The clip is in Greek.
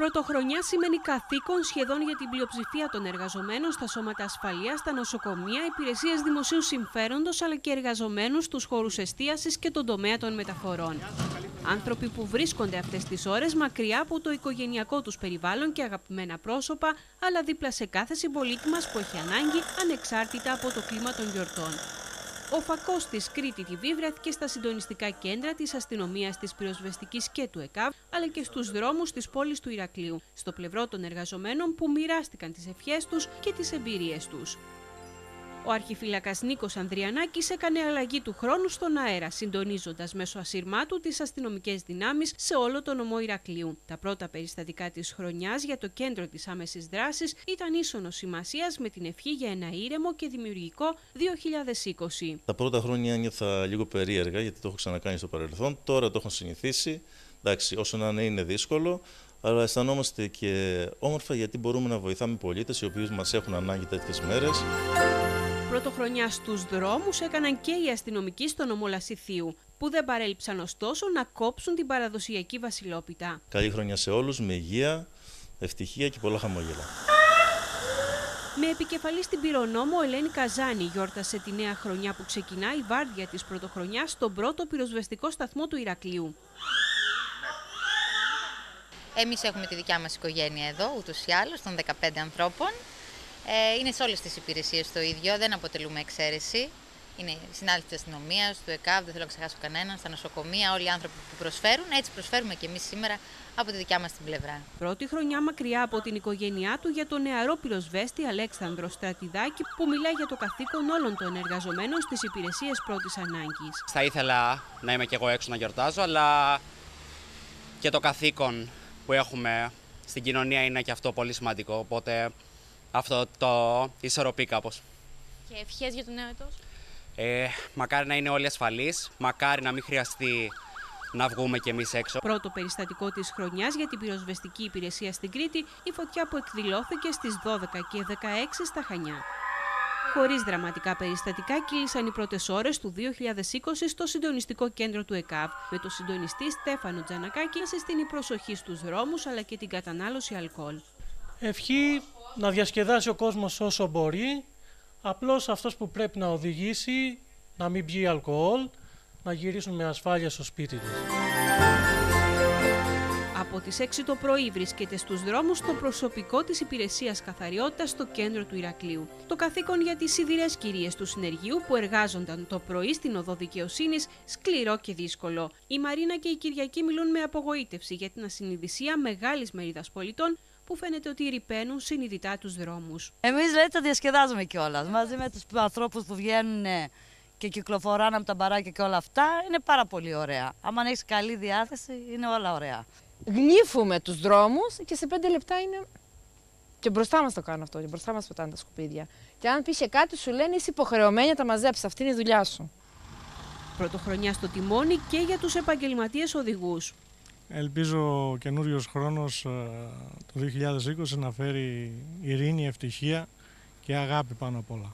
Πρωτοχρονιά σημαίνει καθήκον σχεδόν για την πλειοψηφία των εργαζομένων στα σώματα ασφαλείας, τα νοσοκομεία, υπηρεσίες δημοσίου συμφέροντος, αλλά και εργαζομένους στους χώρους εστίασης και τον τομέα των μεταφορών. Άνθρωποι που βρίσκονται αυτές τις ώρες μακριά από το οικογενειακό τους περιβάλλον και αγαπημένα πρόσωπα, αλλά δίπλα σε κάθε συμπολίτη μας που έχει ανάγκη, ανεξάρτητα από το κλίμα των γιορτών. Ο φακός της Κρήτη TV βρέθηκε στα συντονιστικά κέντρα της αστυνομίας, της πυροσβεστικής και του ΕΚΑΒ, αλλά και στους δρόμους της πόλης του Ηρακλείου, στο πλευρό των εργαζομένων που μοιράστηκαν τις ευχές τους και τις εμπειρίες τους. Ο αρχιφύλακας Νίκος Ανδριανάκης έκανε αλλαγή του χρόνου στον αέρα, συντονίζοντας μέσω ασυρμάτου τις αστυνομικές δυνάμεις σε όλο το νομό Ηρακλείου. Τα πρώτα περιστατικά της χρονιάς για το κέντρο της άμεσης δράσης ήταν ίσονος σημασίας με την ευχή για ένα ήρεμο και δημιουργικό 2020. Τα πρώτα χρόνια νιώθα λίγο περίεργα, γιατί το έχω ξανακάνει στο παρελθόν. Τώρα το έχω συνηθίσει. Εντάξει, όσο να είναι δύσκολο, αλλά αισθανόμαστε και όμορφα, γιατί μπορούμε να βοηθάμε πολίτες οι οποίοι μας έχουν ανάγκη τέτοιες μέρες. Πρωτοχρονιά στους δρόμους έκαναν και οι αστυνομικοί στο νομό Λασιθίου, που δεν παρέλειψαν ωστόσο να κόψουν την παραδοσιακή βασιλόπιτα. Καλή χρονιά σε όλους, με υγεία, ευτυχία και πολλά χαμόγελα. Με επικεφαλή στην πυρονόμο, Ελένη Καζάνη γιόρτασε τη νέα χρονιά που ξεκινά η βάρδια της πρωτοχρονιάς στον πρώτο πυροσβεστικό σταθμό του Ηρακλείου. Εμείς έχουμε τη δικιά μας οικογένεια εδώ, ούτως ή άλλως, των 15 ανθρώπων. Είναι σε όλες τις υπηρεσίες το ίδιο, δεν αποτελούμε εξαίρεση. Είναι συνάδελφοι της αστυνομίας, του ΕΚΑΒ, δεν θέλω να ξεχάσω κανέναν, στα νοσοκομεία, όλοι οι άνθρωποι που προσφέρουν. Έτσι προσφέρουμε και εμείς σήμερα από τη δικιά μας την πλευρά. Πρώτη χρονιά μακριά από την οικογένειά του για τον νεαρό πυροσβέστη Αλέξανδρο Στρατιδάκη, που μιλά για το καθήκον όλων των εργαζομένων στις υπηρεσίες πρώτης ανάγκης. Θα ήθελα να είμαι και εγώ έξω να γιορτάζω, αλλά και το καθήκον που έχουμε στην κοινωνία είναι και αυτό πολύ σημαντικό, οπότε αυτό το ισορροπεί κάπως. Και ευχές για το νέο έτος? Μακάρι να είναι όλοι ασφαλείς, μακάρι να μην χρειαστεί να βγούμε κι εμείς έξω. Πρώτο περιστατικό της χρονιάς για την πυροσβεστική υπηρεσία στην Κρήτη, η φωτιά που εκδηλώθηκε στις 12 και 16 στα Χανιά. Χωρίς δραματικά περιστατικά κύλησαν οι πρώτες ώρες του 2020 στο συντονιστικό κέντρο του ΕΚΑΒ, με τον συντονιστή Στέφανο Τζανακάκη να συστήνει προσοχή στους δρόμους αλλά και την κατανάλωση αλκοόλ. Ευχή να διασκεδάσει ο κόσμος όσο μπορεί, απλώς αυτός που πρέπει να οδηγήσει να μην πιει αλκοόλ, να γυρίσουν με ασφάλεια στο σπίτι τους. Από τις 6 το πρωί βρίσκεται στους δρόμους το προσωπικό της υπηρεσίας καθαριότητας στο κέντρο του Ηρακλείου. Το καθήκον για τις σιδηρές κυρίες του συνεργείου που εργάζονταν το πρωί στην οδό Δικαιοσύνης, σκληρό και δύσκολο. Η Μαρίνα και η Κυριακή μιλούν με απογοήτευση για την ασυνειδησία μεγάλης μερίδας πολιτών, που φαίνεται ότι ρηπαίνουν συνειδητά τους δρόμους. Εμείς λέει τα διασκεδάζουμε κιόλας, μαζί με τους ανθρώπους που βγαίνουν και κυκλοφοράνε από τα μπαράκια και όλα αυτά, είναι πάρα πολύ ωραία. Άμα έχεις καλή διάθεση, είναι όλα ωραία. Γλύφουμε τους δρόμους και σε 5 λεπτά είναι. Και μπροστά μας το κάνουν αυτό, και μπροστά μας πετάνε τα σκουπίδια. Και αν πεις κάτι, σου λένε είσαι υποχρεωμένη να τα μαζέψεις. Αυτή είναι η δουλειά σου. Πρωτοχρονιά στο τιμόνι και για τους επαγγελματίες οδηγούς. Ελπίζω ο καινούριος χρόνος το 2020 να φέρει ειρήνη, ευτυχία και αγάπη πάνω απ' όλα.